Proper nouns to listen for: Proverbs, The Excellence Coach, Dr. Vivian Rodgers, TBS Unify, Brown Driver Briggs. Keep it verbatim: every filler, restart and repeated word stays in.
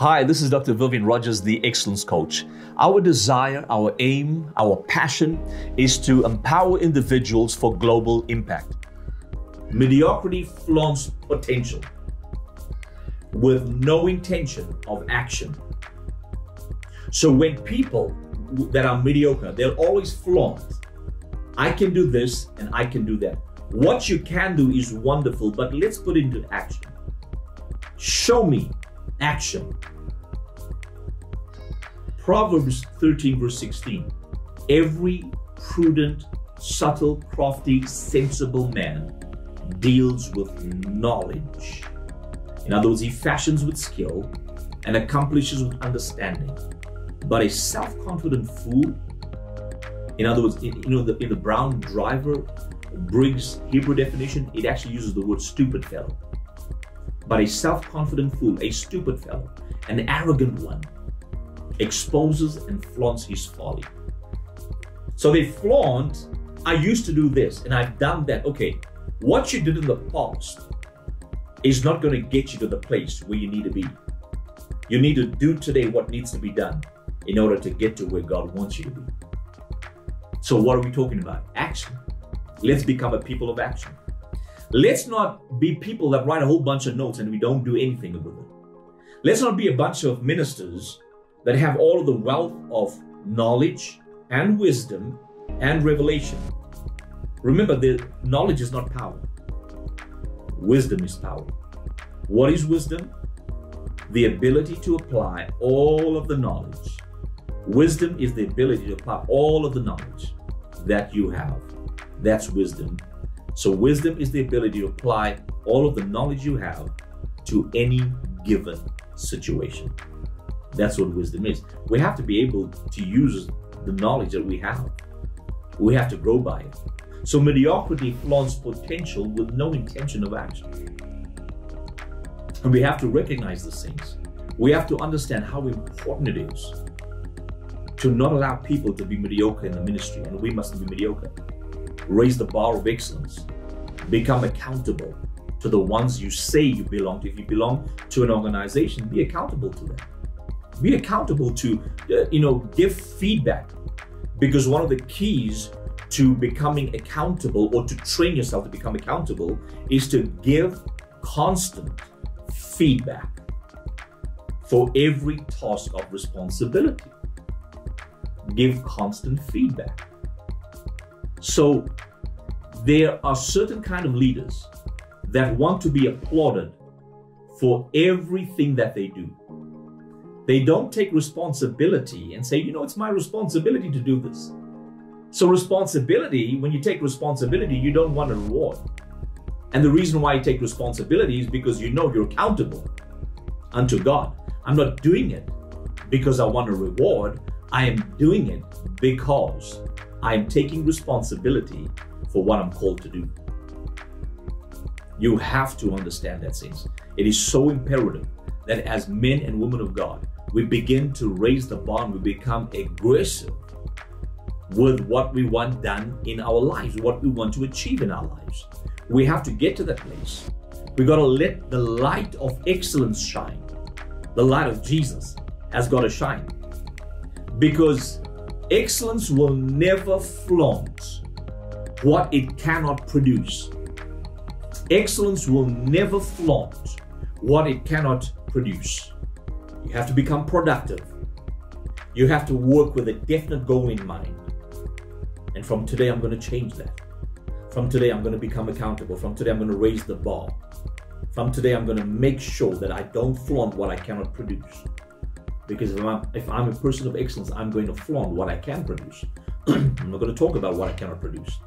Hi, this is Doctor Vivian Rodgers, The Excellence Coach. Our desire, our aim, our passion is to empower individuals for global impact. Mediocrity flaunts potential with no intention of action. So when people that are mediocre, they'll always flaunt, I can do this and I can do that. What you can do is wonderful, but let's put it into action. Show me action. Proverbs thirteen verse sixteen. Every prudent, subtle, crafty, sensible man deals with knowledge. In other words, he fashions with skill and accomplishes with understanding. But a self-confident fool, in other words, in, you know, the, in the Brown Driver Briggs Hebrew definition, it actually uses the word stupid fellow. But a self-confident fool, a stupid fellow, an arrogant one, exposes and flaunts his folly. So they flaunt, I used to do this and I've done that. Okay, what you did in the past is not going to get you to the place where you need to be. You need to do today what needs to be done in order to get to where God wants you to be. So what are we talking about? Action. Let's become a people of action. Let's not be people that write a whole bunch of notes and we don't do anything with it. Let's not be a bunch of ministers that have all of the wealth of knowledge and wisdom and revelation. Remember, the knowledge is not power. Wisdom is power. What is wisdom? The ability to apply all of the knowledge. Wisdom is the ability to apply all of the knowledge that you have. That's wisdom. So wisdom is the ability to apply all of the knowledge you have to any given situation. That's what wisdom is. We have to be able to use the knowledge that we have. We have to grow by it. So mediocrity flaunts potential with no intention of action. And we have to recognize these things. We have to understand how important it is to not allow people to be mediocre in the ministry, and we mustn't be mediocre. Raise the bar of excellence. Become accountable to the ones you say you belong to. If you belong to an organization, be accountable to them. Be accountable to, uh, you know, give feedback, because one of the keys to becoming accountable, or to train yourself to become accountable, is to give constant feedback for every task of responsibility. Give constant feedback. So there are certain kind of leaders that want to be applauded for everything that they do. They don't take responsibility and say, you know, it's my responsibility to do this. So responsibility, when you take responsibility, you don't want a reward. And the reason why you take responsibility is because you know you're accountable unto God. I'm not doing it because I want a reward. I am doing it because I'm taking responsibility for what I'm called to do. You have to understand that sense. It is so imperative that as men and women of God, we begin to raise the bar and we become aggressive with what we want done in our lives, what we want to achieve in our lives. We have to get to that place. We got to let the light of excellence shine. The light of Jesus has got to shine, because excellence will never flaunt what it cannot produce. Excellence will never flaunt what it cannot produce. You have to become productive. You have to work with a definite goal in mind. And from today, I'm going to change that. From today, I'm going to become accountable. From today, I'm going to raise the bar. From today, I'm going to make sure that I don't flaunt what I cannot produce. Because if I'm, if I'm a person of excellence, I'm going to flaunt what I can produce. I'm not going to talk about what I cannot produce.